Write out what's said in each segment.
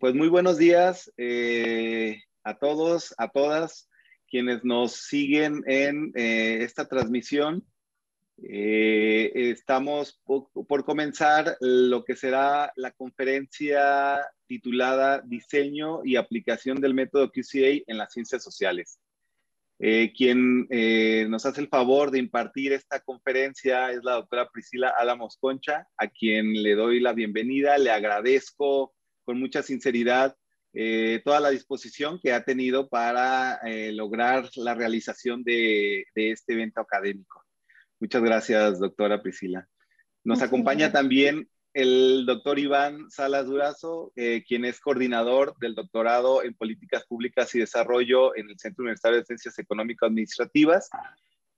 Pues muy buenos días a todos, a todas quienes nos siguen en esta transmisión. Estamos por comenzar lo que será la conferencia titulada Diseño y aplicación del método QCA en las ciencias sociales. Quien nos hace el favor de impartir esta conferencia es la doctora Priscila Álamos Concha, a quien le doy la bienvenida. Le agradezco con mucha sinceridad toda la disposición que ha tenido para lograr la realización de este evento académico. Muchas gracias, doctora Priscila. Nos acompaña también el doctor Iván Salas Durazo, quien es coordinador del doctorado en Políticas Públicas y Desarrollo en el Centro Universitario de Ciencias Económicas Administrativas.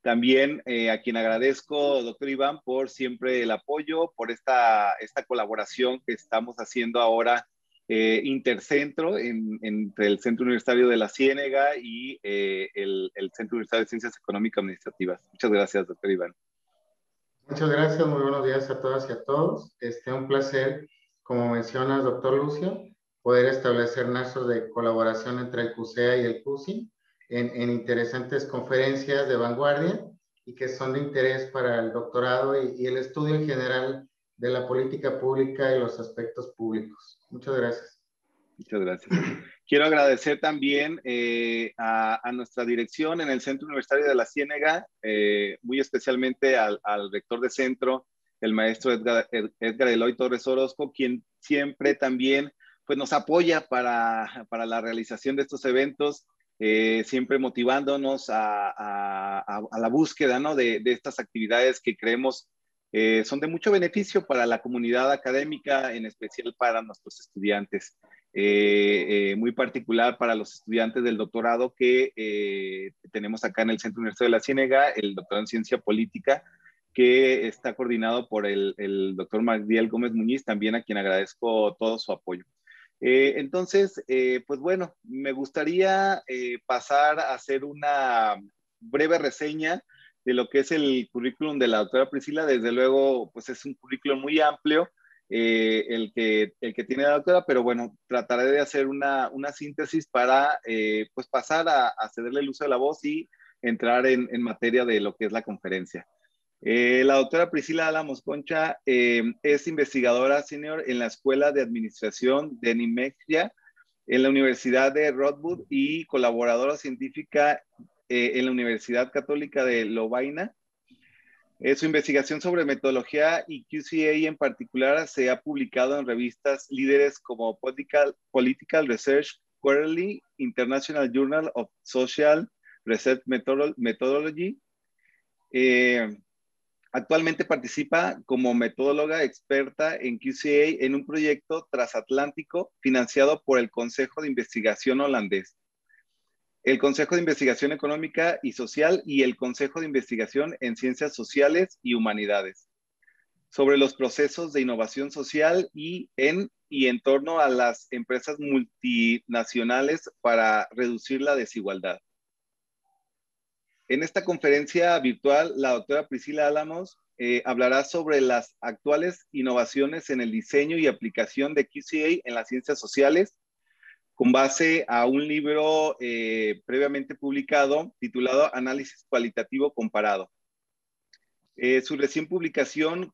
También a quien agradezco, doctor Iván, por siempre el apoyo, por esta colaboración que estamos haciendo ahora intercentro entre el Centro Universitario de la Ciénega y el Centro Universitario de Ciencias Económicas Administrativas. Muchas gracias, doctor Iván. Muchas gracias, muy buenos días a todas y a todos. Un placer, como mencionas, doctor Lucio, poder establecer lazos de colaboración entre el QCA y el QCI en interesantes conferencias de vanguardia y que son de interés para el doctorado y el estudio en general de la política pública y los aspectos públicos. Muchas gracias. Muchas gracias. Quiero agradecer también a nuestra dirección en el Centro Universitario de la Ciénega, muy especialmente al rector de centro, el maestro Edgar Eloy Torres Orozco, quien siempre también pues, nos apoya para la realización de estos eventos, siempre motivándonos a la búsqueda, ¿no? de estas actividades que creemos son de mucho beneficio para la comunidad académica, en especial para nuestros estudiantes. Muy particular para los estudiantes del doctorado que tenemos acá en el Centro Universitario de la Ciénega, el doctorado en Ciencia Política, que está coordinado por el doctor Magdiel Gómez Muñiz, también a quien agradezco todo su apoyo. Entonces, pues bueno, me gustaría pasar a hacer una breve reseña de lo que es el currículum de la doctora Priscila. Desde luego, pues es un currículum muy amplio, el que tiene la doctora, pero bueno, trataré de hacer una síntesis para pues pasar a cederle el uso de la voz y entrar en materia de lo que es la conferencia. La doctora Priscila Álamos Concha es investigadora senior en la Escuela de Administración de Nimexia en la Universidad de Rothbard y colaboradora científica en la Universidad Católica de Lovaina. Su investigación sobre metodología y QCA en particular se ha publicado en revistas líderes como Political Research Quarterly, International Journal of Social Research Methodology. Actualmente participa como metodóloga experta en QCA en un proyecto transatlántico financiado por el Consejo de Investigación Holandés, el Consejo de Investigación Económica y Social y el Consejo de Investigación en Ciencias Sociales y Humanidades, sobre los procesos de innovación social y en torno a las empresas multinacionales para reducir la desigualdad. En esta conferencia virtual, la doctora Priscila Álamos hablará sobre las actuales innovaciones en el diseño y aplicación de QCA en las ciencias sociales, con base a un libro previamente publicado titulado Análisis Cualitativo Comparado. Su recién publicación,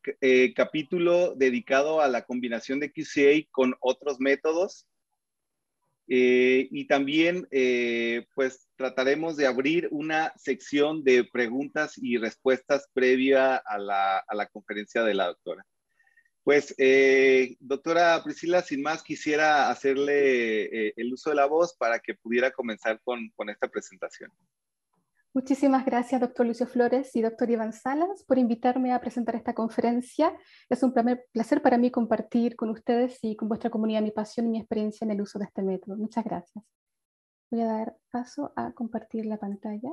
capítulo dedicado a la combinación de QCA con otros métodos. Y también pues trataremos de abrir una sección de preguntas y respuestas previa a la conferencia de la doctora. Pues, doctora Priscila, sin más, quisiera hacerle el uso de la voz para que pudiera comenzar con esta presentación. Muchísimas gracias, doctor Lucio Flores y doctor Iván Salas, por invitarme a presentar esta conferencia. Es un placer para mí compartir con ustedes y con vuestra comunidad mi pasión y mi experiencia en el uso de este método. Muchas gracias. Voy a dar paso a compartir la pantalla.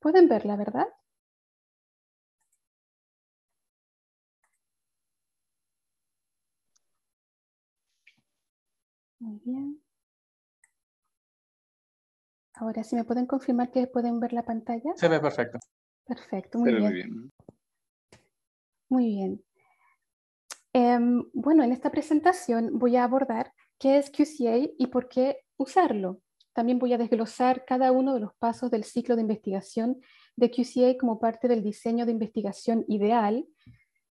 Pueden verla, ¿verdad? Muy bien. Ahora, si me pueden confirmar que pueden ver la pantalla. Se ve perfecto. Perfecto, muy bien. Muy bien. Bueno, en esta presentación voy a abordar qué es QCA y por qué usarlo. También voy a desglosar cada uno de los pasos del ciclo de investigación de QCA como parte del diseño de investigación ideal.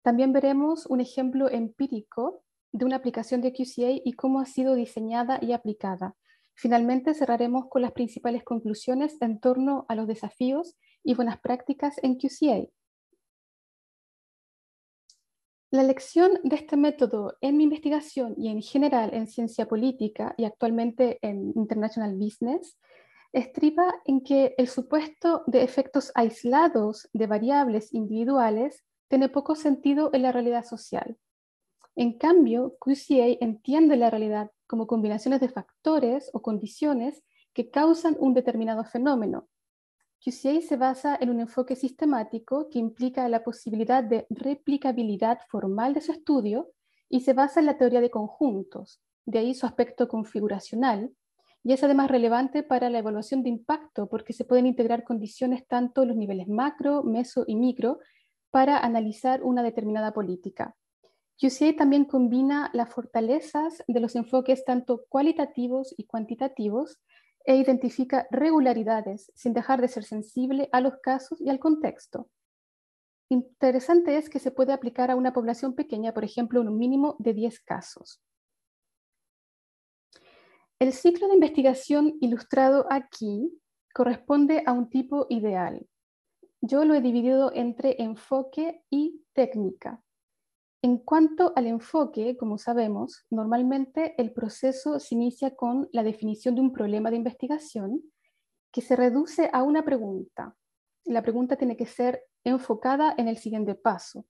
También veremos un ejemplo empírico de una aplicación de QCA y cómo ha sido diseñada y aplicada. Finalmente cerraremos con las principales conclusiones en torno a los desafíos y buenas prácticas en QCA. La elección de este método en mi investigación y en general en ciencia política y actualmente en International Business estriba en que el supuesto de efectos aislados de variables individuales tiene poco sentido en la realidad social. En cambio, QCA entiende la realidad como combinaciones de factores o condiciones que causan un determinado fenómeno. QCA se basa en un enfoque sistemático que implica la posibilidad de replicabilidad formal de su estudio y se basa en la teoría de conjuntos, de ahí su aspecto configuracional, y es además relevante para la evaluación de impacto porque se pueden integrar condiciones tanto en los niveles macro, meso y micro para analizar una determinada política. QCA también combina las fortalezas de los enfoques tanto cualitativos y cuantitativos e identifica regularidades sin dejar de ser sensible a los casos y al contexto. Interesante es que se puede aplicar a una población pequeña, por ejemplo, un mínimo de 10 casos. El ciclo de investigación ilustrado aquí corresponde a un tipo ideal. Yo lo he dividido entre enfoque y técnica. En cuanto al enfoque, como sabemos, normalmente el proceso se inicia con la definición de un problema de investigación que se reduce a una pregunta. La pregunta tiene que ser enfocada en el siguiente paso.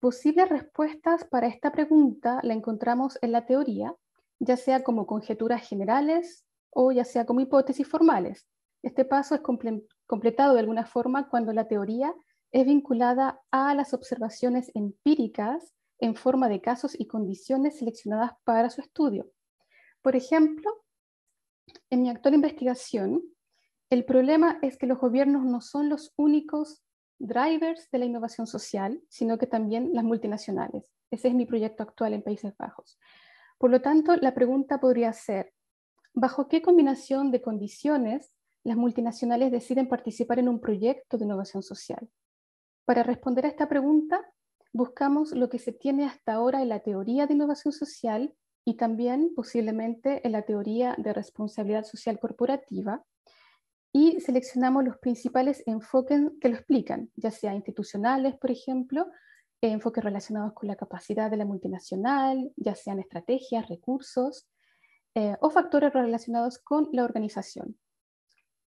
Posibles respuestas para esta pregunta la encontramos en la teoría, ya sea como conjeturas generales o ya sea como hipótesis formales. Este paso es completado de alguna forma cuando la teoría es vinculada a las observaciones empíricas en forma de casos y condiciones seleccionadas para su estudio. Por ejemplo, en mi actual investigación, el problema es que los gobiernos no son los únicos drivers de la innovación social, sino que también las multinacionales. Ese es mi proyecto actual en Países Bajos. Por lo tanto, la pregunta podría ser, ¿bajo qué combinación de condiciones las multinacionales deciden participar en un proyecto de innovación social? Para responder a esta pregunta, buscamos lo que se tiene hasta ahora en la teoría de innovación social y también posiblemente en la teoría de responsabilidad social corporativa y seleccionamos los principales enfoques que lo explican, ya sea institucionales, por ejemplo, enfoques relacionados con la capacidad de la multinacional, ya sean estrategias, recursos o factores relacionados con la organización.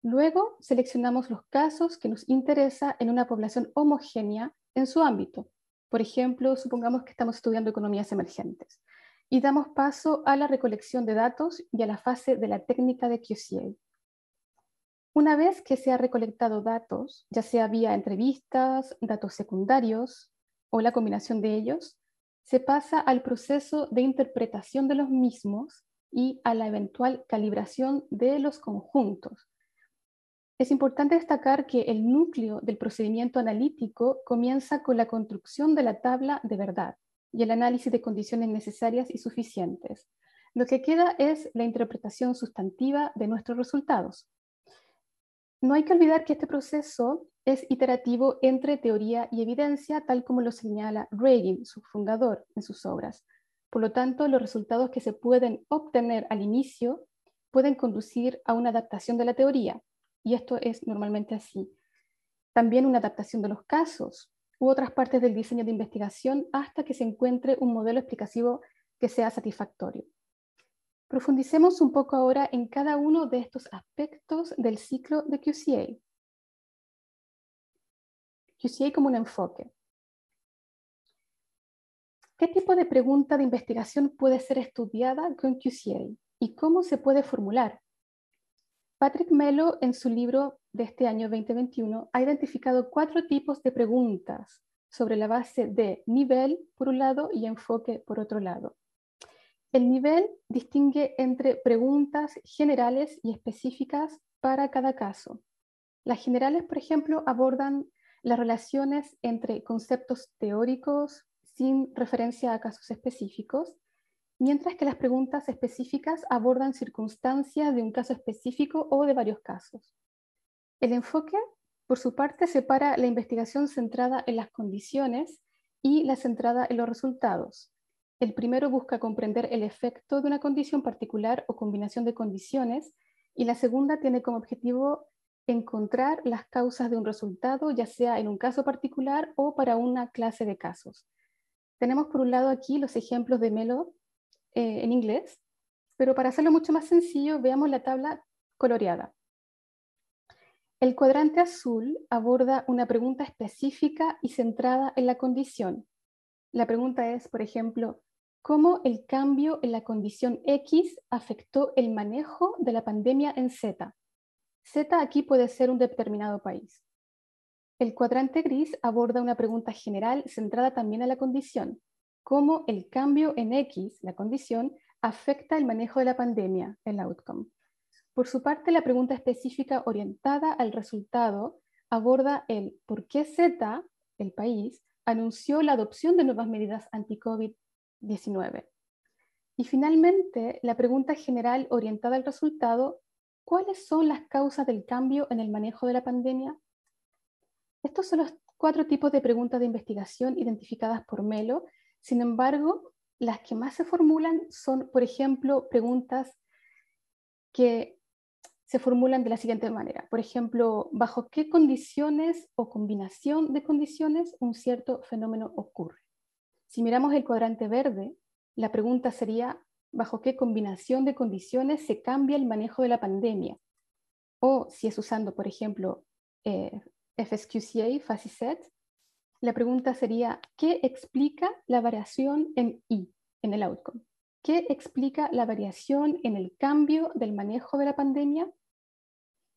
Luego seleccionamos los casos que nos interesa en una población homogénea en su ámbito. Por ejemplo, supongamos que estamos estudiando economías emergentes y damos paso a la recolección de datos y a la fase de la técnica de QCA. Una vez que se ha recolectado datos, ya sea vía entrevistas, datos secundarios o la combinación de ellos, se pasa al proceso de interpretación de los mismos y a la eventual calibración de los conjuntos. Es importante destacar que el núcleo del procedimiento analítico comienza con la construcción de la tabla de verdad y el análisis de condiciones necesarias y suficientes. Lo que queda es la interpretación sustantiva de nuestros resultados. No hay que olvidar que este proceso es iterativo entre teoría y evidencia, tal como lo señala Ragin, su fundador, en sus obras. Por lo tanto, los resultados que se pueden obtener al inicio pueden conducir a una adaptación de la teoría. Y esto es normalmente así. También una adaptación de los casos u otras partes del diseño de investigación hasta que se encuentre un modelo explicativo que sea satisfactorio. Profundicemos un poco ahora en cada uno de estos aspectos del ciclo de QCA. QCA como un enfoque. ¿Qué tipo de pregunta de investigación puede ser estudiada con QCA y cómo se puede formular? Patrick Mello, en su libro de este año 2021, ha identificado 4 tipos de preguntas sobre la base de nivel, por un lado, y enfoque, por otro lado. El nivel distingue entre preguntas generales y específicas para cada caso. Las generales, por ejemplo, abordan las relaciones entre conceptos teóricos sin referencia a casos específicos, mientras que las preguntas específicas abordan circunstancias de un caso específico o de varios casos. El enfoque, por su parte, separa la investigación centrada en las condiciones y la centrada en los resultados. El primero busca comprender el efecto de una condición particular o combinación de condiciones, y la segunda tiene como objetivo encontrar las causas de un resultado, ya sea en un caso particular o para una clase de casos. Tenemos por un lado aquí los ejemplos de Mello en inglés, pero para hacerlo mucho más sencillo, veamos la tabla coloreada. El cuadrante azul aborda una pregunta específica y centrada en la condición. La pregunta es, por ejemplo, ¿cómo el cambio en la condición X afectó el manejo de la pandemia en Z? Z aquí puede ser un determinado país. El cuadrante gris aborda una pregunta general centrada también en la condición. ¿Cómo el cambio en X, la condición, afecta el manejo de la pandemia, el outcome? Por su parte, la pregunta específica orientada al resultado aborda el por qué Z, el país, anunció la adopción de nuevas medidas anti-COVID-19. Y finalmente, la pregunta general orientada al resultado, ¿cuáles son las causas del cambio en el manejo de la pandemia? Estos son los cuatro tipos de preguntas de investigación identificadas por Mello. Sin embargo, las que más se formulan son, por ejemplo, preguntas que se formulan de la siguiente manera. Por ejemplo, ¿bajo qué condiciones o combinación de condiciones un cierto fenómeno ocurre? Si miramos el cuadrante verde, la pregunta sería, ¿bajo qué combinación de condiciones se cambia el manejo de la pandemia? O si es usando, por ejemplo, FSQCA, FACI Set, la pregunta sería, ¿qué explica la variación en I, en el outcome? ¿Qué explica la variación en el cambio del manejo de la pandemia?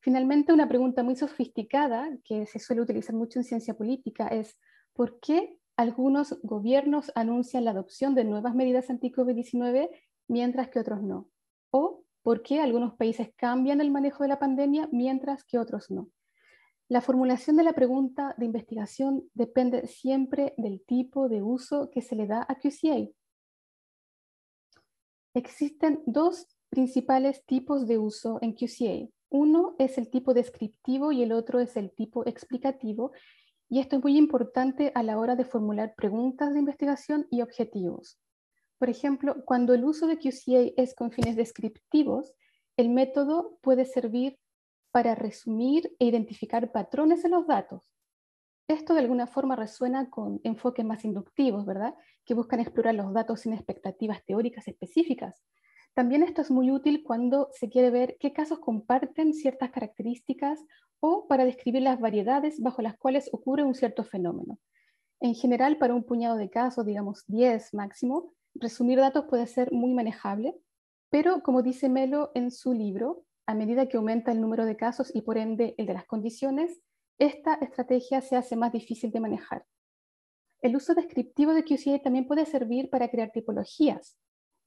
Finalmente, una pregunta muy sofisticada que se suele utilizar mucho en ciencia política es, ¿por qué algunos gobiernos anuncian la adopción de nuevas medidas anti-COVID-19 mientras que otros no? O, ¿por qué algunos países cambian el manejo de la pandemia mientras que otros no? La formulación de la pregunta de investigación depende siempre del tipo de uso que se le da a QCA. Existen dos principales tipos de uso en QCA. Uno es el tipo descriptivo y el otro es el tipo explicativo. Y esto es muy importante a la hora de formular preguntas de investigación y objetivos. Por ejemplo, cuando el uso de QCA es con fines descriptivos, el método puede servir para resumir e identificar patrones en los datos. Esto de alguna forma resuena con enfoques más inductivos, ¿verdad? Que buscan explorar los datos sin expectativas teóricas específicas. También esto es muy útil cuando se quiere ver qué casos comparten ciertas características o para describir las variedades bajo las cuales ocurre un cierto fenómeno. En general, para un puñado de casos, digamos 10 máximo, resumir datos puede ser muy manejable, pero como dice Mello en su libro, a medida que aumenta el número de casos y por ende el de las condiciones, esta estrategia se hace más difícil de manejar. El uso descriptivo de QCA también puede servir para crear tipologías.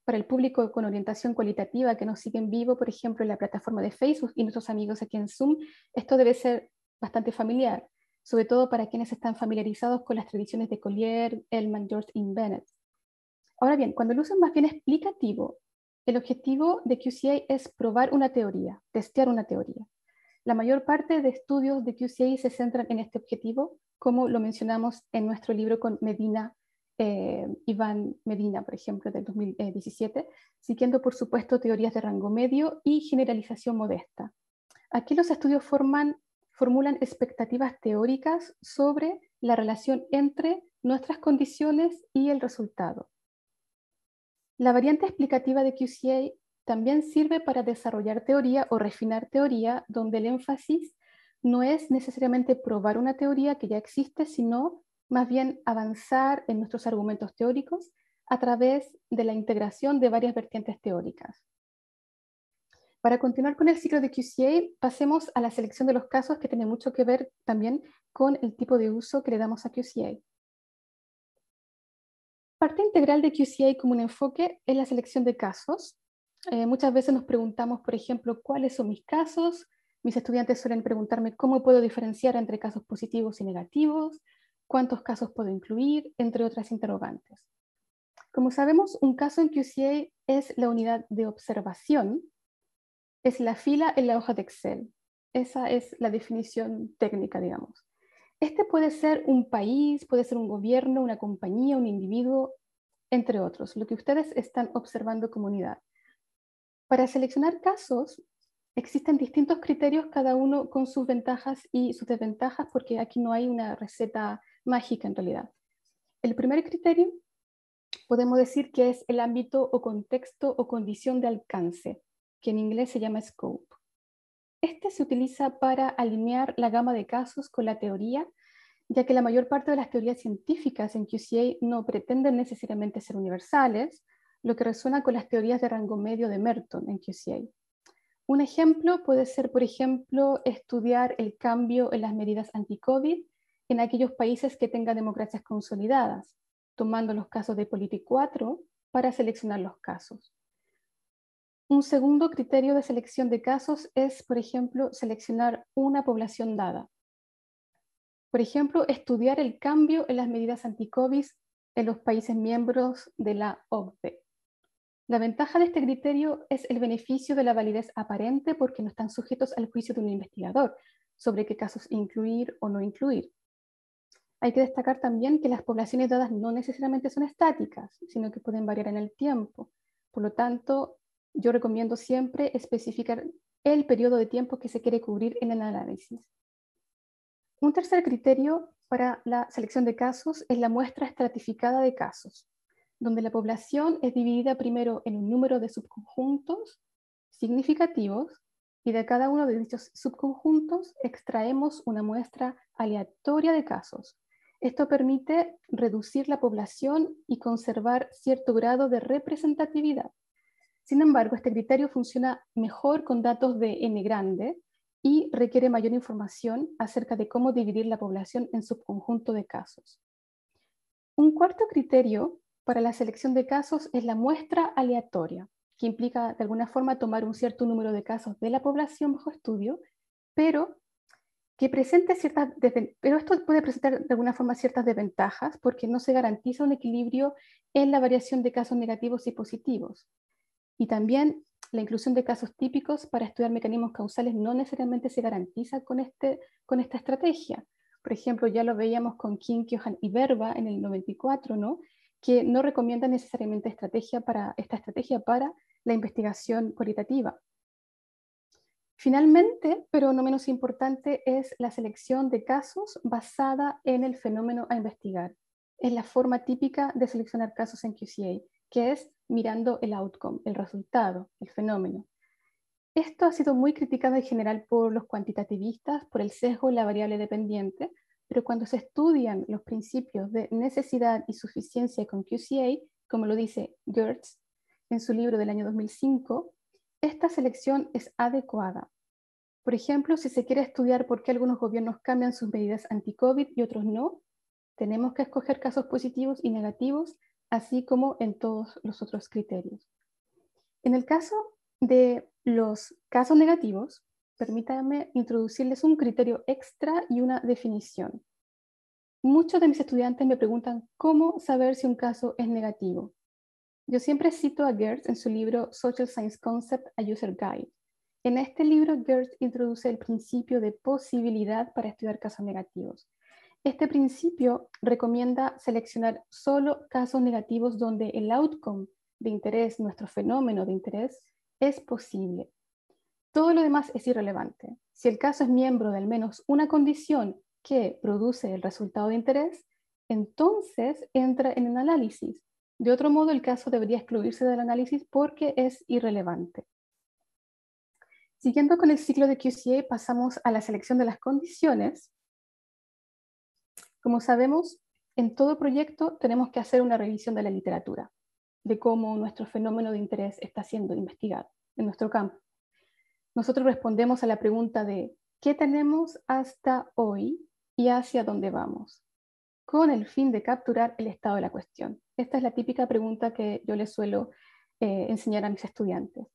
Para el público con orientación cualitativa que nos sigue en vivo, por ejemplo, en la plataforma de Facebook y nuestros amigos aquí en Zoom, esto debe ser bastante familiar, sobre todo para quienes están familiarizados con las tradiciones de Collier, Elman, George y Bennett. Ahora bien, cuando el uso es más bien explicativo, el objetivo de QCA es probar una teoría, testear una teoría. La mayor parte de estudios de QCA se centran en este objetivo, como lo mencionamos en nuestro libro con Medina, Iván Medina, por ejemplo, del 2017, siguiendo, por supuesto, teorías de rango medio y generalización modesta. Aquí los estudios formulan expectativas teóricas sobre la relación entre nuestras condiciones y el resultado. La variante explicativa de QCA también sirve para desarrollar teoría o refinar teoría, donde el énfasis no es necesariamente probar una teoría que ya existe, sino más bien avanzar en nuestros argumentos teóricos a través de la integración de varias vertientes teóricas. Para continuar con el ciclo de QCA, pasemos a la selección de los casos, que tiene mucho que ver también con el tipo de uso que le damos a QCA. Parte integral de QCA como un enfoque es la selección de casos. Muchas veces nos preguntamos, por ejemplo, ¿cuáles son mis casos? Mis estudiantes suelen preguntarme cómo puedo diferenciar entre casos positivos y negativos, cuántos casos puedo incluir, entre otras interrogantes. Como sabemos, un caso en QCA es la unidad de observación, es la fila en la hoja de Excel. Esa es la definición técnica, digamos. Este puede ser un país, puede ser un gobierno, una compañía, un individuo, entre otros, lo que ustedes están observando como unidad. Para seleccionar casos, existen distintos criterios, cada uno con sus ventajas y sus desventajas, porque aquí no hay una receta mágica en realidad. El primer criterio podemos decir que es el ámbito o contexto o condición de alcance, que en inglés se llama scope. Este se utiliza para alinear la gama de casos con la teoría, ya que la mayor parte de las teorías científicas en QCA no pretenden necesariamente ser universales, lo que resuena con las teorías de rango medio de Merton en QCA. Un ejemplo puede ser, por ejemplo, estudiar el cambio en las medidas anti-COVID en aquellos países que tengan democracias consolidadas, tomando los casos de Polity 4 para seleccionar los casos. Un segundo criterio de selección de casos es, por ejemplo, seleccionar una población dada. Por ejemplo, estudiar el cambio en las medidas anti-COVID en los países miembros de la OCDE. La ventaja de este criterio es el beneficio de la validez aparente porque no están sujetos al juicio de un investigador sobre qué casos incluir o no incluir. Hay que destacar también que las poblaciones dadas no necesariamente son estáticas, sino que pueden variar en el tiempo. Por lo tanto, yo recomiendo siempre especificar el periodo de tiempo que se quiere cubrir en el análisis. Un tercer criterio para la selección de casos es la muestra estratificada de casos, donde la población es dividida primero en un número de subconjuntos significativos y de cada uno de dichos subconjuntos extraemos una muestra aleatoria de casos. Esto permite reducir la población y conservar cierto grado de representatividad. Sin embargo, este criterio funciona mejor con datos de N grande y requiere mayor información acerca de cómo dividir la población en subconjunto de casos. Un cuarto criterio para la selección de casos es la muestra aleatoria, que implica de alguna forma tomar un cierto número de casos de la población bajo estudio, pero esto puede presentar de alguna forma ciertas desventajas porque no se garantiza un equilibrio en la variación de casos negativos y positivos. Y también la inclusión de casos típicos para estudiar mecanismos causales no necesariamente se garantiza con esta estrategia. Por ejemplo, ya lo veíamos con King, George y Berba en el 94, ¿no? Que no recomienda necesariamente esta estrategia para la investigación cualitativa. Finalmente, pero no menos importante, es la selección de casos basada en el fenómeno a investigar. Es la forma típica de seleccionar casos en QCA, que es mirando el outcome, el resultado, el fenómeno. Esto ha sido muy criticado en general por los cuantitativistas, por el sesgo en la variable dependiente, pero cuando se estudian los principios de necesidad y suficiencia con QCA, como lo dice Goertz en su libro del año 2005, esta selección es adecuada. Por ejemplo, si se quiere estudiar por qué algunos gobiernos cambian sus medidas anti-COVID y otros no, tenemos que escoger casos positivos y negativos, así como en todos los otros criterios. En el caso de los casos negativos, permítanme introducirles un criterio extra y una definición. Muchos de mis estudiantes me preguntan cómo saber si un caso es negativo. Yo siempre cito a Goertz en su libro Social Science Concept, a User Guide. En este libro, Goertz introduce el principio de posibilidad para estudiar casos negativos. Este principio recomienda seleccionar solo casos negativos donde el outcome de interés, nuestro fenómeno de interés, es posible. Todo lo demás es irrelevante. Si el caso es miembro de al menos una condición que produce el resultado de interés, entonces entra en un análisis. De otro modo, el caso debería excluirse del análisis porque es irrelevante. Siguiendo con el ciclo de QCA, pasamos a la selección de las condiciones. Como sabemos, en todo proyecto tenemos que hacer una revisión de la literatura, de cómo nuestro fenómeno de interés está siendo investigado en nuestro campo. Nosotros respondemos a la pregunta de ¿qué tenemos hasta hoy y hacia dónde vamos? Con el fin de capturar el estado de la cuestión. Esta es la típica pregunta que yo les suelo enseñar a mis estudiantes.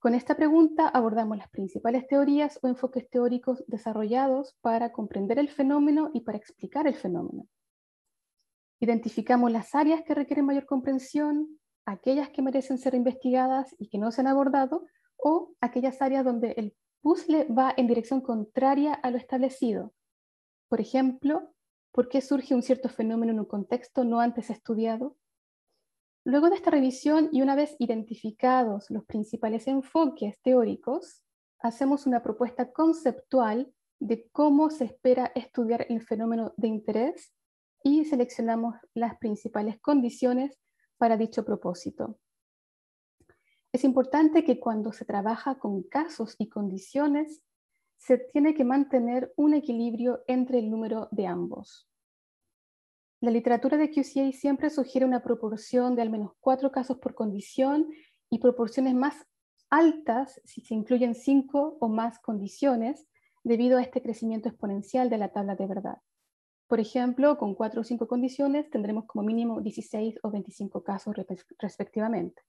Con esta pregunta abordamos las principales teorías o enfoques teóricos desarrollados para comprender el fenómeno y para explicar el fenómeno. Identificamos las áreas que requieren mayor comprensión, aquellas que merecen ser investigadas y que no se han abordado, o aquellas áreas donde el puzzle va en dirección contraria a lo establecido. Por ejemplo, ¿por qué surge un cierto fenómeno en un contexto no antes estudiado? Luego de esta revisión y una vez identificados los principales enfoques teóricos, hacemos una propuesta conceptual de cómo se espera estudiar el fenómeno de interés y seleccionamos las principales condiciones para dicho propósito. Es importante que cuando se trabaja con casos y condiciones, se tiene que mantener un equilibrio entre el número de ambos. La literatura de QCA siempre sugiere una proporción de al menos 4 casos por condición y proporciones más altas si se incluyen 5 o más condiciones debido a este crecimiento exponencial de la tabla de verdad. Por ejemplo, con 4 o 5 condiciones tendremos como mínimo 16 o 25 casos respectivamente.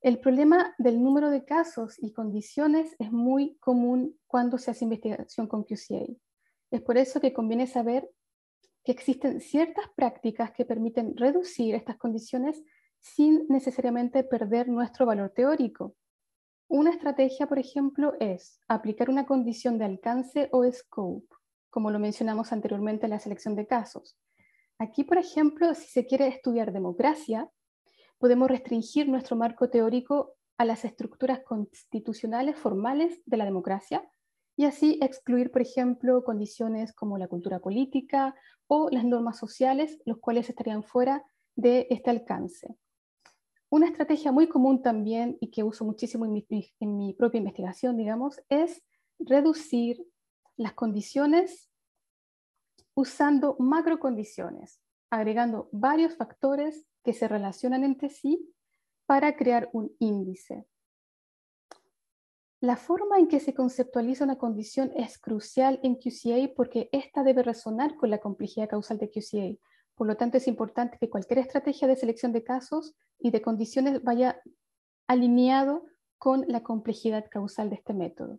El problema del número de casos y condiciones es muy común cuando se hace investigación con QCA. Es por eso que conviene saber que existen ciertas prácticas que permiten reducir estas condiciones sin necesariamente perder nuestro valor teórico. Una estrategia, por ejemplo, es aplicar una condición de alcance o scope, como lo mencionamos anteriormente en la selección de casos. Aquí, por ejemplo, si se quiere estudiar democracia, podemos restringir nuestro marco teórico a las estructuras constitucionales formales de la democracia, y así excluir, por ejemplo, condiciones como la cultura política o las normas sociales, los cuales estarían fuera de este alcance. Una estrategia muy común también, y que uso muchísimo en mi propia investigación, digamos, es reducir las condiciones usando macrocondiciones, agregando varios factores que se relacionan entre sí para crear un índice. La forma en que se conceptualiza una condición es crucial en QCA porque ésta debe resonar con la complejidad causal de QCA. Por lo tanto, es importante que cualquier estrategia de selección de casos y de condiciones vaya alineado con la complejidad causal de este método.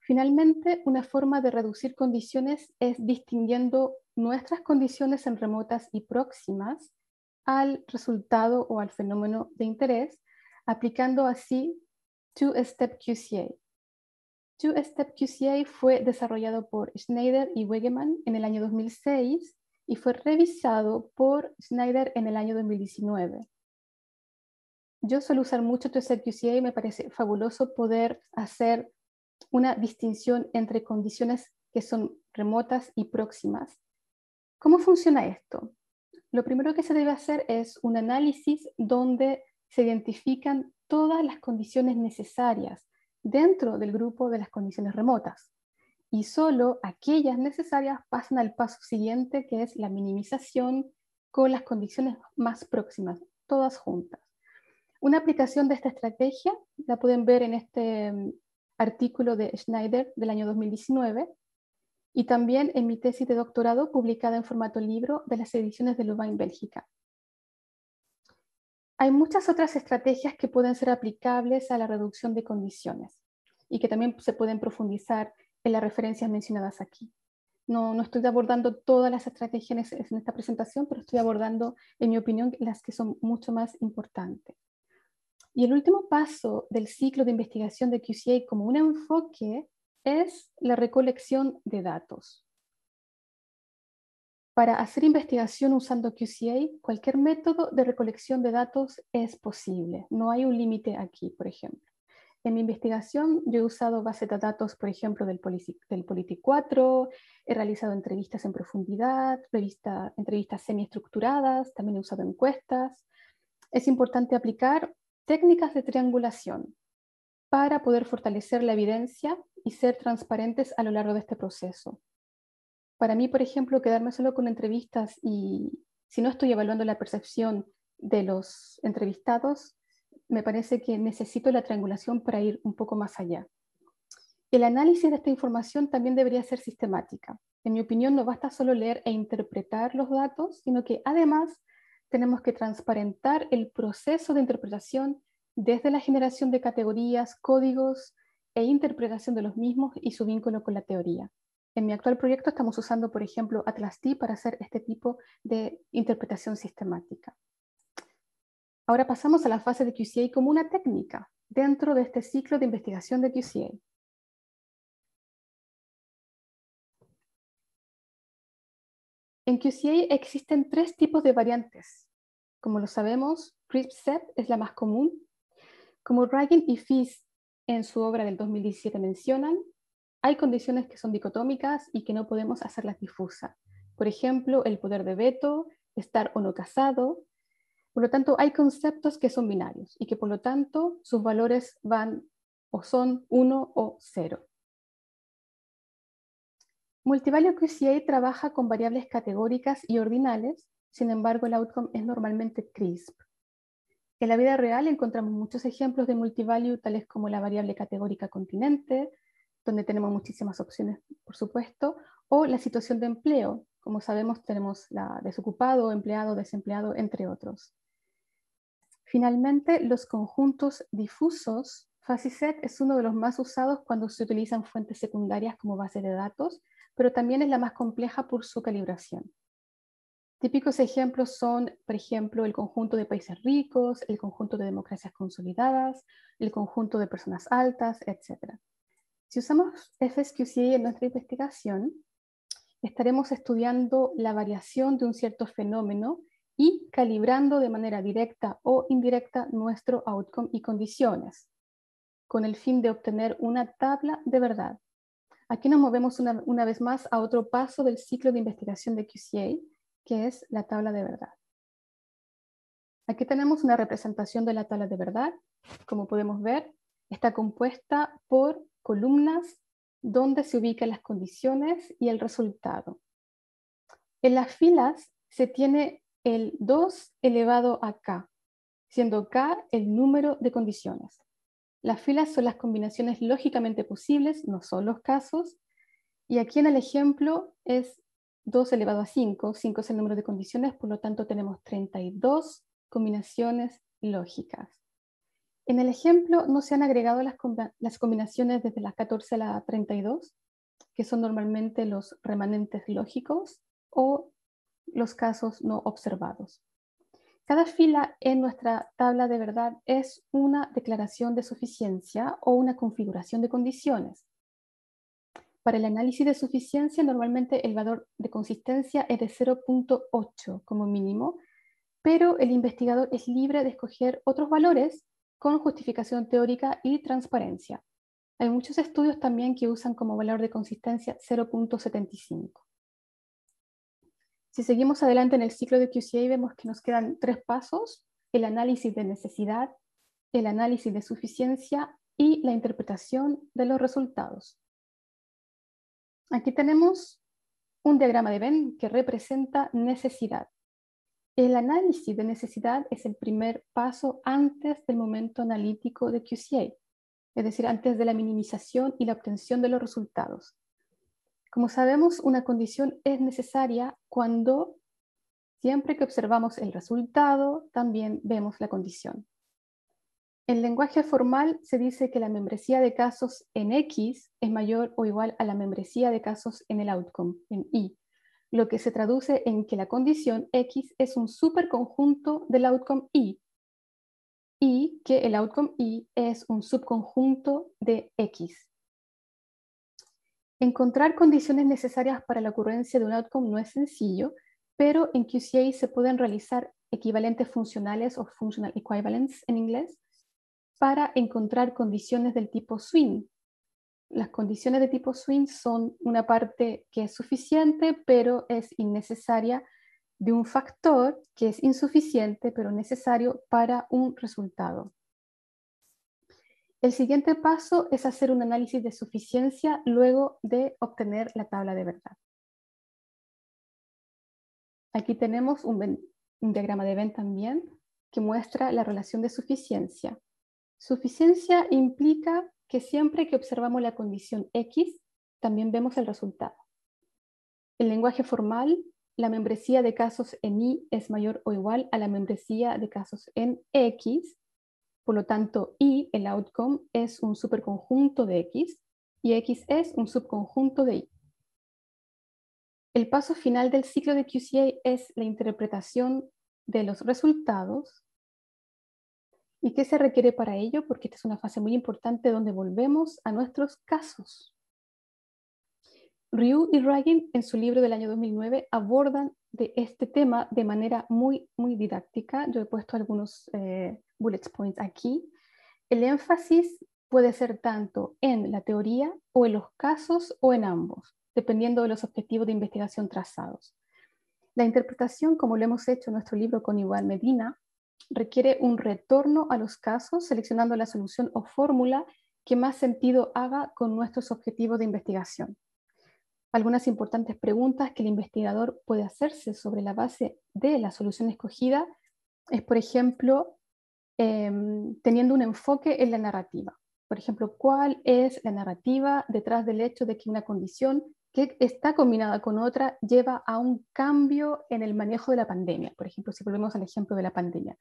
Finalmente, una forma de reducir condiciones es distinguiendo nuestras condiciones en remotas y próximas al resultado o al fenómeno de interés, aplicando así Two-Step QCA. Two-Step QCA fue desarrollado por Schneider y Wegemann en el año 2006 y fue revisado por Schneider en el año 2019. Yo suelo usar mucho Two-Step QCA y me parece fabuloso poder hacer una distinción entre condiciones que son remotas y próximas. ¿Cómo funciona esto? Lo primero que se debe hacer es un análisis donde se identifican todas las condiciones necesarias dentro del grupo de las condiciones remotas y solo aquellas necesarias pasan al paso siguiente, que es la minimización con las condiciones más próximas, todas juntas. Una aplicación de esta estrategia la pueden ver en este artículo de Schneider del año 2019 y también en mi tesis de doctorado publicada en formato libro de las ediciones de Louvain, Bélgica. Hay muchas otras estrategias que pueden ser aplicables a la reducción de condiciones y que también se pueden profundizar en las referencias mencionadas aquí. No estoy abordando todas las estrategias en esta presentación, pero estoy abordando, en mi opinión, las que son mucho más importantes. Y el último paso del ciclo de investigación de QCA como un enfoque es la recolección de datos. Para hacer investigación usando QCA, cualquier método de recolección de datos es posible. No hay un límite aquí, por ejemplo. En mi investigación yo he usado bases de datos, por ejemplo, del Polity 4, he realizado entrevistas en profundidad, entrevistas semiestructuradas, también he usado encuestas. Es importante aplicar técnicas de triangulación para poder fortalecer la evidencia y ser transparentes a lo largo de este proceso. Para mí, por ejemplo, quedarme solo con entrevistas y si no estoy evaluando la percepción de los entrevistados, me parece que necesito la triangulación para ir un poco más allá. El análisis de esta información también debería ser sistemática. En mi opinión, no basta solo leer e interpretar los datos, sino que además tenemos que transparentar el proceso de interpretación desde la generación de categorías, códigos e interpretación de los mismos y su vínculo con la teoría. En mi actual proyecto estamos usando, por ejemplo, ATLAS-T para hacer este tipo de interpretación sistemática. Ahora pasamos a la fase de QCA como una técnica dentro de este ciclo de investigación de QCA. En QCA existen tres tipos de variantes. Como lo sabemos, CRISP es la más común. Como Ragin y Vis en su obra del 2017 mencionan, hay condiciones que son dicotómicas y que no podemos hacerlas difusas. Por ejemplo, el poder de veto, estar o no casado. Por lo tanto, hay conceptos que son binarios y que por lo tanto sus valores van o son 1 o 0. Multivalue QCA trabaja con variables categóricas y ordinales, sin embargo el outcome es normalmente CRISP. En la vida real encontramos muchos ejemplos de multivalue, tales como la variable categórica continente, donde tenemos muchísimas opciones, por supuesto, o la situación de empleo, como sabemos tenemos la desocupado, empleado, desempleado, entre otros. Finalmente, los conjuntos difusos. FuzzySet es uno de los más usados cuando se utilizan fuentes secundarias como bases de datos, pero también es la más compleja por su calibración. Típicos ejemplos son, por ejemplo, el conjunto de países ricos, el conjunto de democracias consolidadas, el conjunto de personas altas, etc. Si usamos FSQCA en nuestra investigación, estaremos estudiando la variación de un cierto fenómeno y calibrando de manera directa o indirecta nuestro outcome y condiciones, con el fin de obtener una tabla de verdad. Aquí nos movemos una vez más a otro paso del ciclo de investigación de QCA, que es la tabla de verdad. Aquí tenemos una representación de la tabla de verdad. Como podemos ver, está compuesta por columnas donde se ubican las condiciones y el resultado. En las filas se tiene el 2 elevado a K, siendo K el número de condiciones. Las filas son las combinaciones lógicamente posibles, no son los casos. Y aquí en el ejemplo es 2 elevado a 5. 5 es el número de condiciones, por lo tanto tenemos 32 combinaciones lógicas. En el ejemplo no se han agregado las combinaciones desde las 14 a la 32, que son normalmente los remanentes lógicos o los casos no observados. Cada fila en nuestra tabla de verdad es una declaración de suficiencia o una configuración de condiciones. Para el análisis de suficiencia, normalmente el valor de consistencia es de 0.8 como mínimo, pero el investigador es libre de escoger otros valores con justificación teórica y transparencia. Hay muchos estudios también que usan como valor de consistencia 0.75. Si seguimos adelante en el ciclo de QCA, vemos que nos quedan tres pasos: el análisis de necesidad, el análisis de suficiencia y la interpretación de los resultados. Aquí tenemos un diagrama de Venn que representa necesidad. El análisis de necesidad es el primer paso antes del momento analítico de QCA, es decir, antes de la minimización y la obtención de los resultados. Como sabemos, una condición es necesaria cuando, siempre que observamos el resultado, también vemos la condición. En lenguaje formal se dice que la membresía de casos en X es mayor o igual a la membresía de casos en el outcome, en Y, lo que se traduce en que la condición X es un superconjunto del outcome Y, y que el outcome Y es un subconjunto de X. Encontrar condiciones necesarias para la ocurrencia de un outcome no es sencillo, pero en QCA se pueden realizar equivalentes funcionales o functional equivalents en inglés para encontrar condiciones del tipo swing. Las condiciones de tipo swing son una parte que es suficiente pero es innecesaria de un factor que es insuficiente pero necesario para un resultado. El siguiente paso es hacer un análisis de suficiencia luego de obtener la tabla de verdad. Aquí tenemos un diagrama de Venn también que muestra la relación de suficiencia. Suficiencia implica que siempre que observamos la condición X, también vemos el resultado. En lenguaje formal, la membresía de casos en Y es mayor o igual a la membresía de casos en X, Por lo tanto, Y, el outcome, es un superconjunto de X y X es un subconjunto de Y. El paso final del ciclo de QCA es la interpretación de los resultados. ¿Y qué se requiere para ello? Porque esta es una fase muy importante donde volvemos a nuestros casos. Ryu y Ragin, en su libro del año 2009, abordan de este tema de manera muy didáctica. Yo he puesto algunos bullet points aquí. El énfasis puede ser tanto en la teoría o en los casos o en ambos, dependiendo de los objetivos de investigación trazados. La interpretación, como lo hemos hecho en nuestro libro con Iván Medina, requiere un retorno a los casos, seleccionando la solución o fórmula que más sentido haga con nuestros objetivos de investigación. Algunas importantes preguntas que el investigador puede hacerse sobre la base de la solución escogida es, por ejemplo, teniendo un enfoque en la narrativa. Por ejemplo, ¿cuál es la narrativa detrás del hecho de que una condición que está combinada con otra lleva a un cambio en el manejo de la pandemia? Por ejemplo, si volvemos al ejemplo de la pandemia.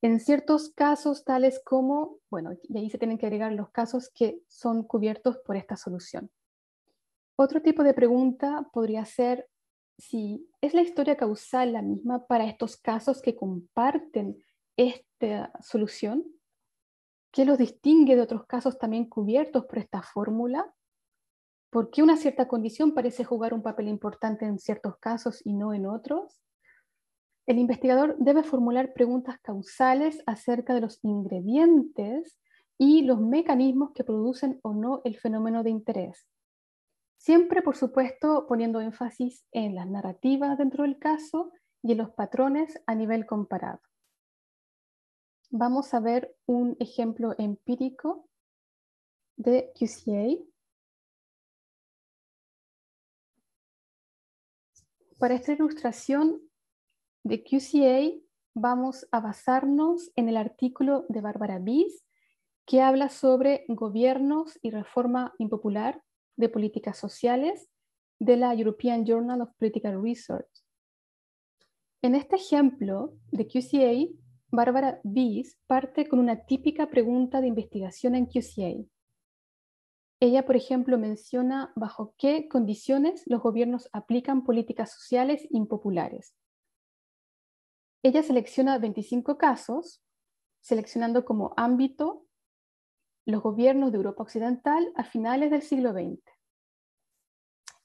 En ciertos casos, tales como, bueno, y ahí se tienen que agregar los casos que son cubiertos por esta solución. Otro tipo de pregunta podría ser si es la historia causal la misma para estos casos que comparten esta solución, qué los distingue de otros casos también cubiertos por esta fórmula, por qué una cierta condición parece jugar un papel importante en ciertos casos y no en otros. El investigador debe formular preguntas causales acerca de los ingredientes y los mecanismos que producen o no el fenómeno de interés. Siempre, por supuesto, poniendo énfasis en las narrativas dentro del caso y en los patrones a nivel comparado. Vamos a ver un ejemplo empírico de QCA. Para esta ilustración de QCA vamos a basarnos en el artículo de Barbara Vis que habla sobre gobiernos y reforma impopular de políticas sociales de la European Journal of Political Research. En este ejemplo de QCA, Barbara Vis parte con una típica pregunta de investigación en QCA. Ella, por ejemplo, menciona bajo qué condiciones los gobiernos aplican políticas sociales impopulares. Ella selecciona 25 casos, seleccionando como ámbito los gobiernos de Europa Occidental a finales del siglo XX.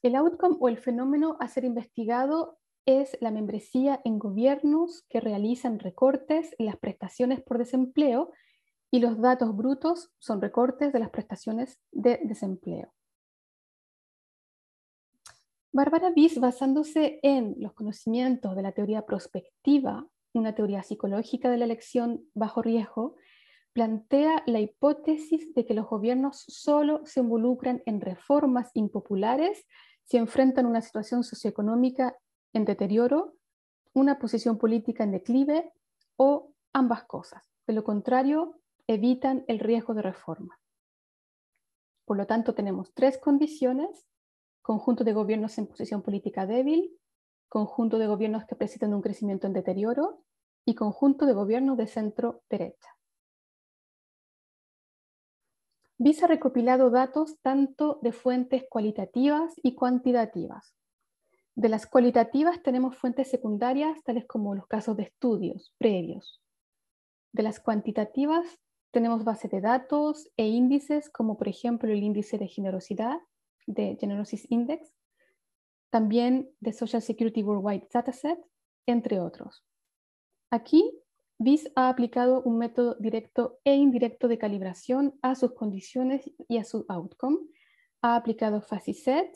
El outcome o el fenómeno a ser investigado es la membresía en gobiernos que realizan recortes en las prestaciones por desempleo, y los datos brutos son recortes de las prestaciones de desempleo. Barbara Vis, basándose en los conocimientos de la teoría prospectiva, una teoría psicológica de la elección bajo riesgo, plantea la hipótesis de que los gobiernos solo se involucran en reformas impopulares si enfrentan una situación socioeconómica en deterioro, una posición política en declive o ambas cosas. De lo contrario, evitan el riesgo de reforma. Por lo tanto, tenemos tres condiciones: conjunto de gobiernos en posición política débil, conjunto de gobiernos que presentan un crecimiento en deterioro y conjunto de gobiernos de centro derecha. Vis ha recopilado datos tanto de fuentes cualitativas y cuantitativas. De las cualitativas tenemos fuentes secundarias, tales como los casos de estudios previos. De las cuantitativas tenemos bases de datos e índices, como por ejemplo el índice de generosidad, de Generosity Index, también de Social Security Worldwide Dataset, entre otros. Aquí, Vis ha aplicado un método directo e indirecto de calibración a sus condiciones y a su outcome. Ha aplicado FuzzySet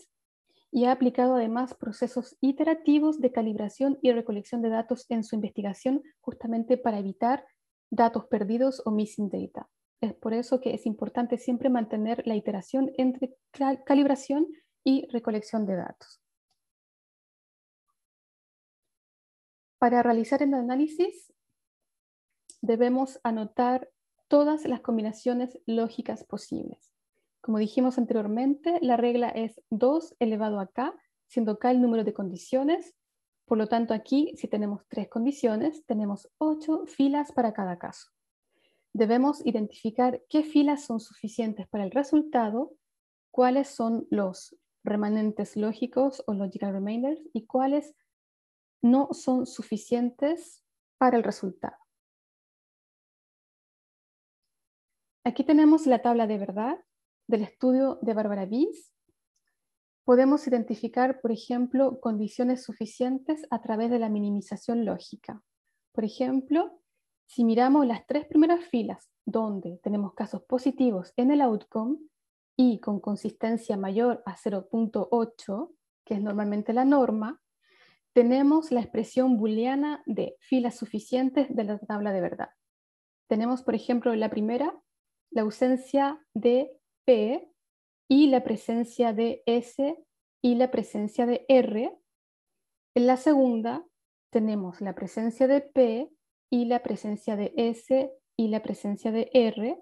y ha aplicado además procesos iterativos de calibración y recolección de datos en su investigación, justamente para evitar datos perdidos o missing data. Es por eso que es importante siempre mantener la iteración entre calibración y recolección de datos. Para realizar el análisis, debemos anotar todas las combinaciones lógicas posibles. Como dijimos anteriormente, la regla es 2 elevado a K, siendo K el número de condiciones. Por lo tanto, aquí, si tenemos 3 condiciones, tenemos 8 filas para cada caso. debemos identificar qué filas son suficientes para el resultado, cuáles son los remanentes lógicos o logical remainders y cuáles no son suficientes para el resultado. Aquí tenemos la tabla de verdad del estudio de Barbara Vis. Podemos identificar, por ejemplo, condiciones suficientes a través de la minimización lógica. Por ejemplo, si miramos las tres primeras filas, donde tenemos casos positivos en el outcome y con consistencia mayor a 0.8, que es normalmente la norma, tenemos la expresión booleana de filas suficientes de la tabla de verdad. Tenemos, por ejemplo, la primera, la ausencia de P y la presencia de S y la presencia de R. En la segunda tenemos la presencia de P y la presencia de S y la presencia de R.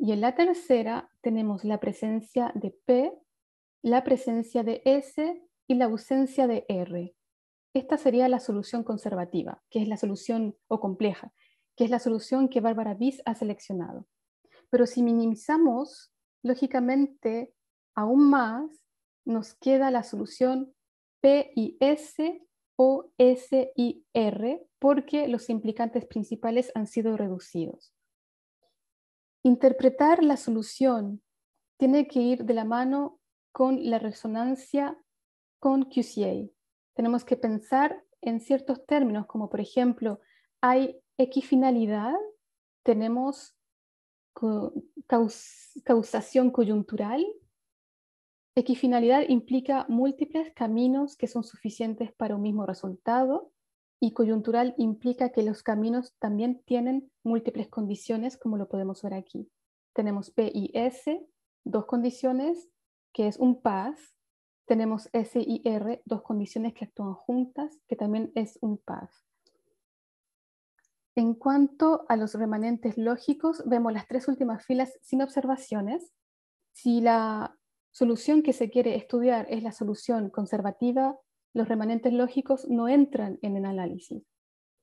Y en la tercera tenemos la presencia de P, la presencia de S y la ausencia de R. Esta sería la solución conservativa, que es la solución o compleja, que es la solución que Barbara Vis ha seleccionado. Pero si minimizamos, lógicamente, aún más, nos queda la solución P y S o S y R, porque los implicantes principales han sido reducidos. Interpretar la solución tiene que ir de la mano con la resonancia con QCA. Tenemos que pensar en ciertos términos, como por ejemplo, hay X finalidad, tenemos causación coyuntural. X finalidad implica múltiples caminos que son suficientes para un mismo resultado, y coyuntural implica que los caminos también tienen múltiples condiciones, como lo podemos ver aquí. Tenemos P y S, dos condiciones, que es un PAS. Tenemos S y R, dos condiciones que actúan juntas, que también es un PAS. En cuanto a los remanentes lógicos, vemos las tres últimas filas sin observaciones. Si la solución que se quiere estudiar es la solución conservativa, los remanentes lógicos no entran en el análisis.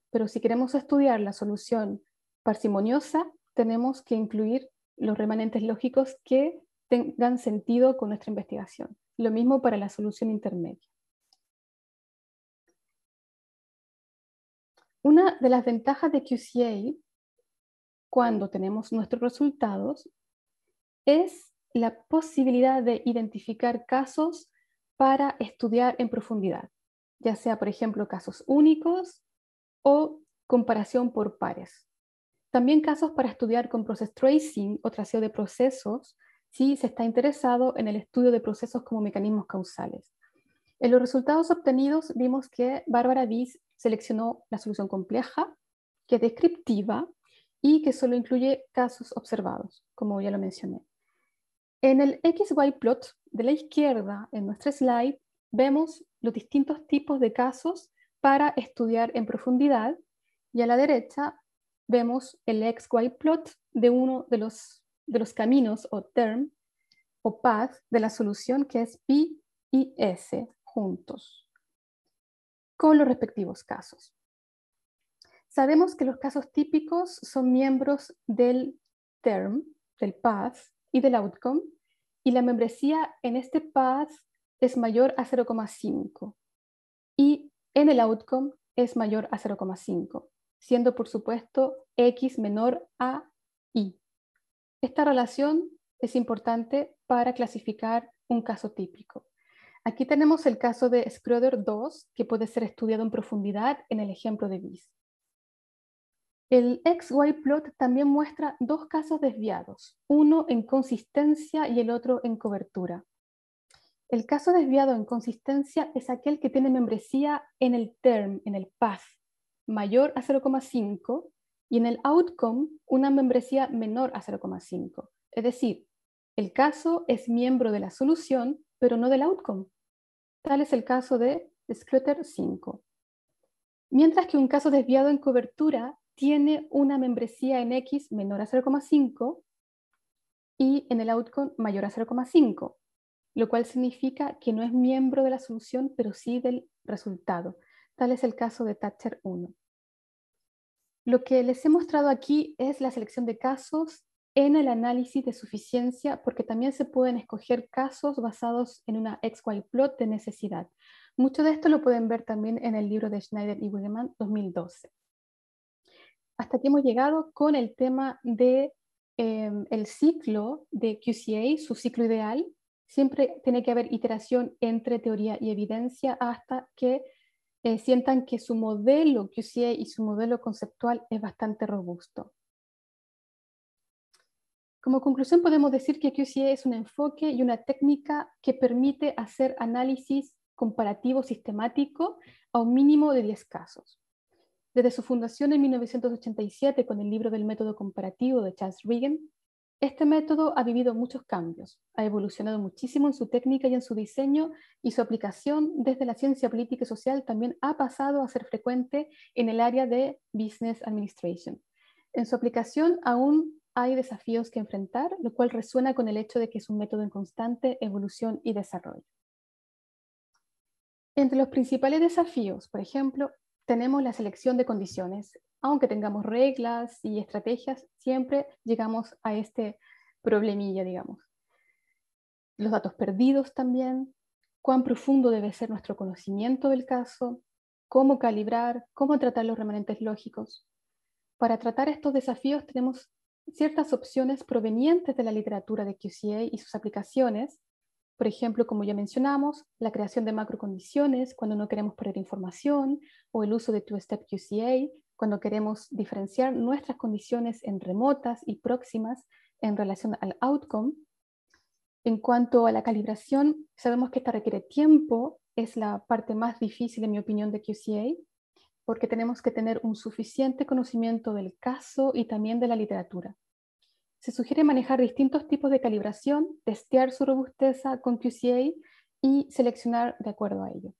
Pero si queremos estudiar la solución parsimoniosa, tenemos que incluir los remanentes lógicos que tengan sentido con nuestra investigación. Lo mismo para la solución intermedia. Una de las ventajas de QCA, cuando tenemos nuestros resultados, es la posibilidad de identificar casos para estudiar en profundidad, ya sea, por ejemplo, casos únicos o comparación por pares. También casos para estudiar con process tracing o traceo de procesos, si se está interesado en el estudio de procesos como mecanismos causales. En los resultados obtenidos vimos que Barbara Vis seleccionó la solución compleja, que es descriptiva y que solo incluye casos observados, como ya lo mencioné. En el XY plot de la izquierda, en nuestro slide, vemos los distintos tipos de casos para estudiar en profundidad, y a la derecha vemos el XY plot de uno de los caminos o term o path de la solución, que es P y S juntos, con los respectivos casos. Sabemos que los casos típicos son miembros del term, del path y del outcome, y la membresía en este path es mayor a 0.5 y en el outcome es mayor a 0.5, siendo por supuesto X menor a Y. Esta relación es importante para clasificar un caso típico. Aquí tenemos el caso de Schröder 2, que puede ser estudiado en profundidad en el ejemplo de Vis. El XY plot también muestra dos casos desviados, uno en consistencia y el otro en cobertura. El caso desviado en consistencia es aquel que tiene membresía en el term, en el path, mayor a 0.5, y en el outcome una membresía menor a 0.5. Es decir, el caso es miembro de la solución, pero no del outcome. Tal es el caso de Schröder 5. Mientras que un caso desviado en cobertura tiene una membresía en X menor a 0.5 y en el outcome mayor a 0.5, lo cual significa que no es miembro de la solución, pero sí del resultado. Tal es el caso de Thatcher 1. Lo que les he mostrado aquí es la selección de casos en el análisis de suficiencia, porque también se pueden escoger casos basados en una XY plot de necesidad. Mucho de esto lo pueden ver también en el libro de Schneider y Wegemann 2012. Hasta aquí hemos llegado con el tema del ciclo de QCA, su ciclo ideal. Siempre tiene que haber iteración entre teoría y evidencia hasta que sientan que su modelo QCA y su modelo conceptual es bastante robusto. Como conclusión podemos decir que QCA es un enfoque y una técnica que permite hacer análisis comparativo sistemático a un mínimo de 10 casos. Desde su fundación en 1987 con el libro del método comparativo de Charles Ragin, este método ha vivido muchos cambios, ha evolucionado muchísimo en su técnica y en su diseño, y su aplicación desde la ciencia política y social también ha pasado a ser frecuente en el área de Business Administration. En su aplicación aún hay desafíos que enfrentar, lo cual resuena con el hecho de que es un método en constante evolución y desarrollo. Entre los principales desafíos, por ejemplo, tenemos la selección de condiciones. Aunque tengamos reglas y estrategias, siempre llegamos a este problemilla, digamos. Los datos perdidos también, cuán profundo debe ser nuestro conocimiento del caso, cómo calibrar, cómo tratar los remanentes lógicos. Para tratar estos desafíos tenemos ciertas opciones provenientes de la literatura de QCA y sus aplicaciones. Por ejemplo, como ya mencionamos, la creación de macrocondiciones cuando no queremos perder información, o el uso de Two-Step QCA, cuando queremos diferenciar nuestras condiciones en remotas y próximas en relación al outcome. En cuanto a la calibración, sabemos que esta requiere tiempo, es la parte más difícil, en mi opinión, de QCA, porque tenemos que tener un suficiente conocimiento del caso y también de la literatura. Se sugiere manejar distintos tipos de calibración, testear su robusteza con QCA y seleccionar de acuerdo a ello.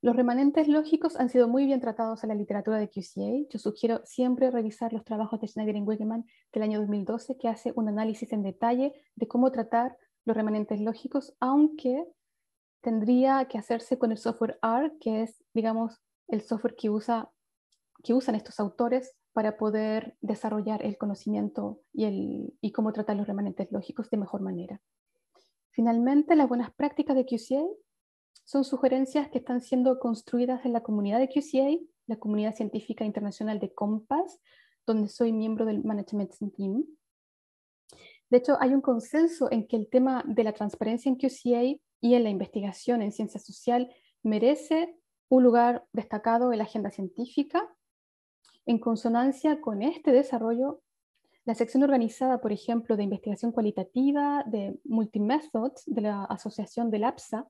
Los remanentes lógicos han sido muy bien tratados en la literatura de QCA. Yo sugiero siempre revisar los trabajos de Schneider y Wegemann del año 2012, que hace un análisis en detalle de cómo tratar los remanentes lógicos, aunque tendría que hacerse con el software R, que es, digamos, el software que usan estos autores para poder desarrollar el conocimiento y cómo tratar los remanentes lógicos de mejor manera. Finalmente, las buenas prácticas de QCA son sugerencias que están siendo construidas en la comunidad de QCA, la comunidad científica internacional de COMPAS, donde soy miembro del Management Team. De hecho, hay un consenso en que el tema de la transparencia en QCA y en la investigación en ciencia social merece un lugar destacado en la agenda científica. En consonancia con este desarrollo, la sección organizada, por ejemplo, de investigación cualitativa de Multimethods de la Asociación del APSA,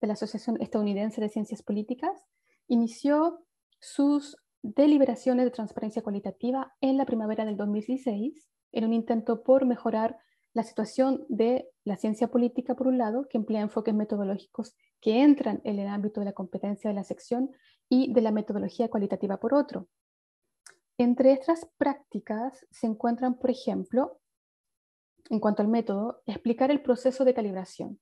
de la Asociación Estadounidense de Ciencias Políticas, inició sus deliberaciones de transparencia cualitativa en la primavera del 2016, en un intento por mejorar la situación de la ciencia política, por un lado, que emplea enfoques metodológicos que entran en el ámbito de la competencia de la sección, y de la metodología cualitativa, por otro. Entre estas prácticas se encuentran, por ejemplo, en cuanto al método, explicar el proceso de calibración,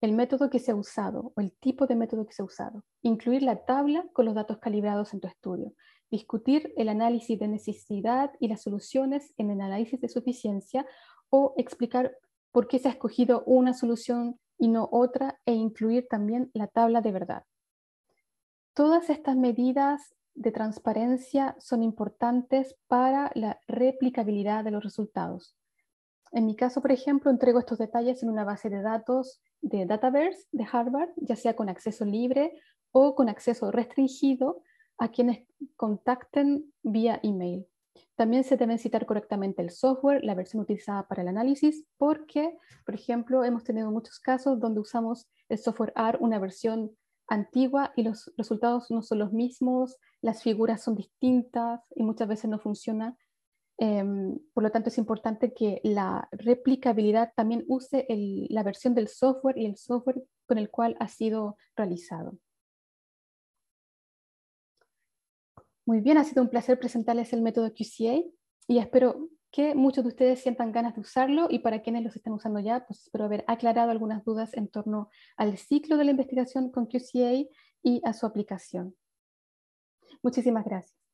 el método que se ha usado o el tipo de método que se ha usado, incluir la tabla con los datos calibrados en tu estudio, discutir el análisis de necesidad y las soluciones en el análisis de suficiencia, o explicar por qué se ha escogido una solución y no otra, e incluir también la tabla de verdad. Todas estas medidas de transparencia son importantes para la replicabilidad de los resultados. En mi caso, por ejemplo, entrego estos detalles en una base de datos de Dataverse de Harvard, ya sea con acceso libre o con acceso restringido a quienes contacten vía email. También se deben citar correctamente el software, la versión utilizada para el análisis, porque, por ejemplo, hemos tenido muchos casos donde usamos el software R, una versión antigua, y los resultados no son los mismos, las figuras son distintas y muchas veces no funciona. Por lo tanto, es importante que la replicabilidad también use la versión del software y el software con el cual ha sido realizado. Muy bien, ha sido un placer presentarles el método QCA y espero que muchos de ustedes sientan ganas de usarlo, y para quienes los están usando ya, pues espero haber aclarado algunas dudas en torno al ciclo de la investigación con QCA y a su aplicación. Muchísimas gracias.